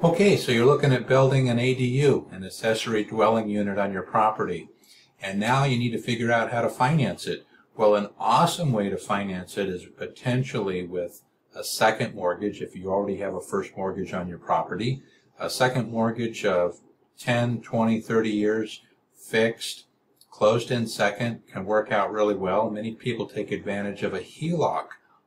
Okay, so you're looking at building an ADU, an accessory dwelling unit on your property, and now you need to figure out how to finance it. Well, an awesome way to finance it is potentially with a second mortgage if you already have a first mortgage on your property. A second mortgage of 10, 20, 30 years, fixed, closed-in second, can work out really well. Many people take advantage of a HELOC,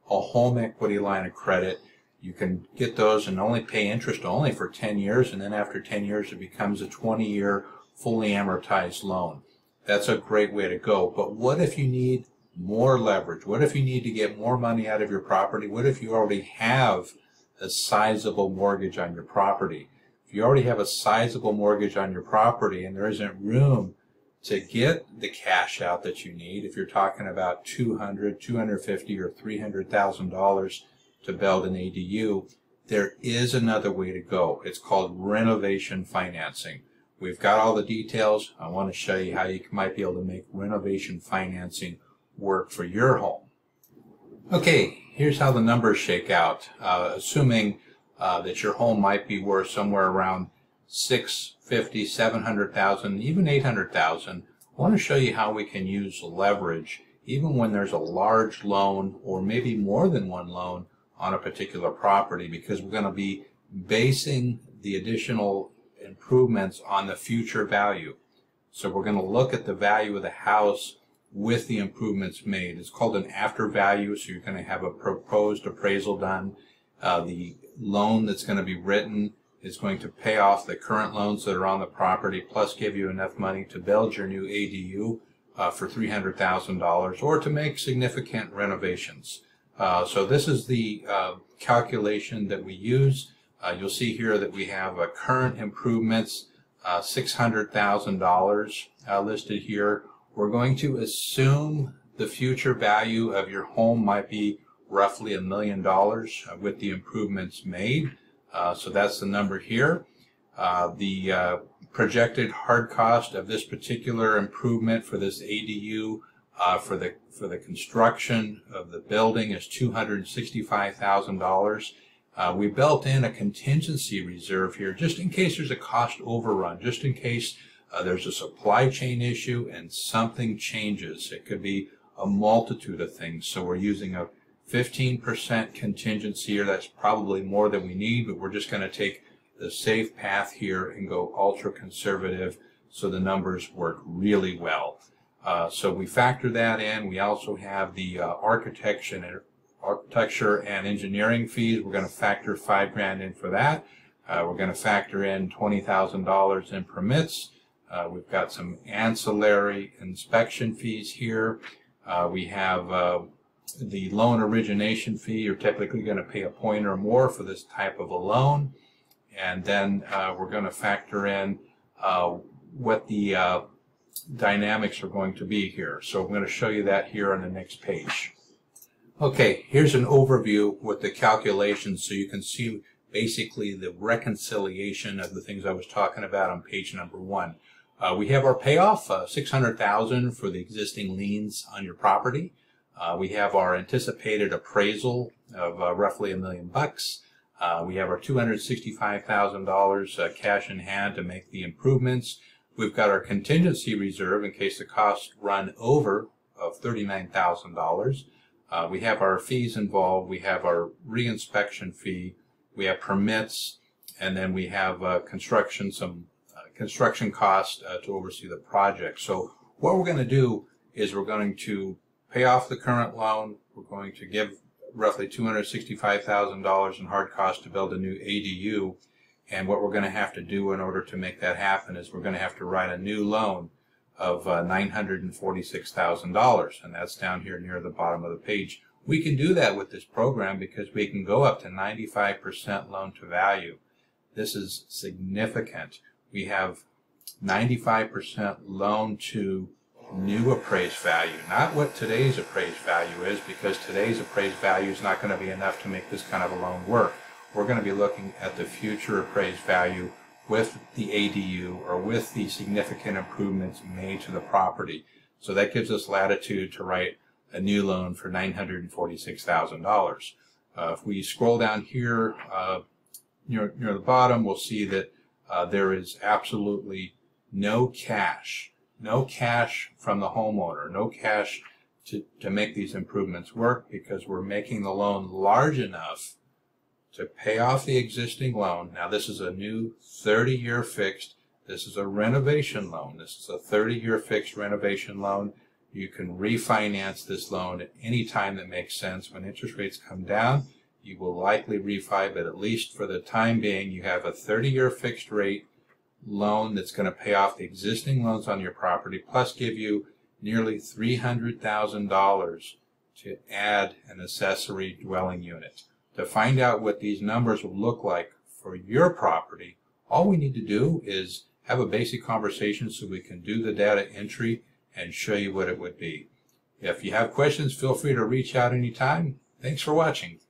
a home equity line of credit. You can get those and only pay interest only for 10 years, and then after 10 years it becomes a 20-year fully amortized loan. That's a great way to go. But what if you need more leverage? What if you need to get more money out of your property? What if you already have a sizable mortgage on your property? If you already have a sizable mortgage on your property and there isn't room to get the cash out that you need, if you're talking about $200,000, $250,000 or $300,000 to build an ADU, there is another way to go. It's called renovation financing. We've got all the details. I want to show you how you might be able to make renovation financing work for your home. Okay, here's how the numbers shake out, assuming that your home might be worth somewhere around $650,000, $700,000, even $800,000. I want to show you how we can use leverage even when there's a large loan or maybe more than one loan on a particular property, because we're going to be basing the additional improvements on the future value. So we're going to look at the value of the house with the improvements made. It's called an after value, so you're going to have a proposed appraisal done. The loan that's going to be written is going to pay off the current loans that are on the property, plus give you enough money to build your new ADU for $300,000 or to make significant renovations. So this is the calculation that we use. You'll see here that we have current improvements, $600,000 listed here. We're going to assume the future value of your home might be roughly $1 million with the improvements made. So that's the number here. The projected hard cost of this particular improvement for this ADU for the construction of the building is $265,000. We built in a contingency reserve here just in case there's a cost overrun, just in case there's a supply chain issue and something changes. It could be a multitude of things. So we're using a 15% contingency here. That's probably more than we need, but we're just going to take the safe path here and go ultra conservative so the numbers work really well. So we factor that in. We also have the architecture and engineering fees. We're going to factor $5,000 in for that. We're going to factor in $20,000 in permits. We've got some ancillary inspection fees here. We have the loan origination fee. You're typically going to pay a point or more for this type of a loan. And then we're going to factor in what the dynamics are going to be here. So I'm going to show you that here on the next page. Okay, here's an overview with the calculations so you can see basically the reconciliation of the things I was talking about on page number 1. We have our payoff, $600,000 for the existing liens on your property. We have our anticipated appraisal of roughly $1 million. We have our $265,000 cash in hand to make the improvements. We've got our contingency reserve in case the costs run over of $39,000. We have our fees involved. We have our reinspection fee. We have permits, and then we have some construction costs to oversee the project. So what we're going to do is we're going to pay off the current loan. We're going to give roughly $265,000 in hard costs to build a new ADU. And what we're going to have to do in order to make that happen is we're going to have to write a new loan of $946,000. And that's down here near the bottom of the page. We can do that with this program because we can go up to 95% loan to value. This is significant. We have 95% loan to new appraised value, not what today's appraised value is, because today's appraised value is not going to be enough to make this kind of a loan work. We're going to be looking at the future appraised value with the ADU or with the significant improvements made to the property. So that gives us latitude to write a new loan for $946,000. If we scroll down here near the bottom, we'll see that there is absolutely no cash from the homeowner, no cash to make these improvements work, because we're making the loan large enough to pay off the existing loan. Now this is a new 30-year fixed. This is a renovation loan. This is a 30-year fixed renovation loan. You can refinance this loan at any time that makes sense. When interest rates come down, you will likely refi, but at least for the time being, you have a 30-year fixed rate loan that's going to pay off the existing loans on your property, plus give you nearly $300,000 to add an accessory dwelling unit. To find out what these numbers will look like for your property, all we need to do is have a basic conversation so we can do the data entry and show you what it would be. If you have questions, feel free to reach out anytime. Thanks for watching.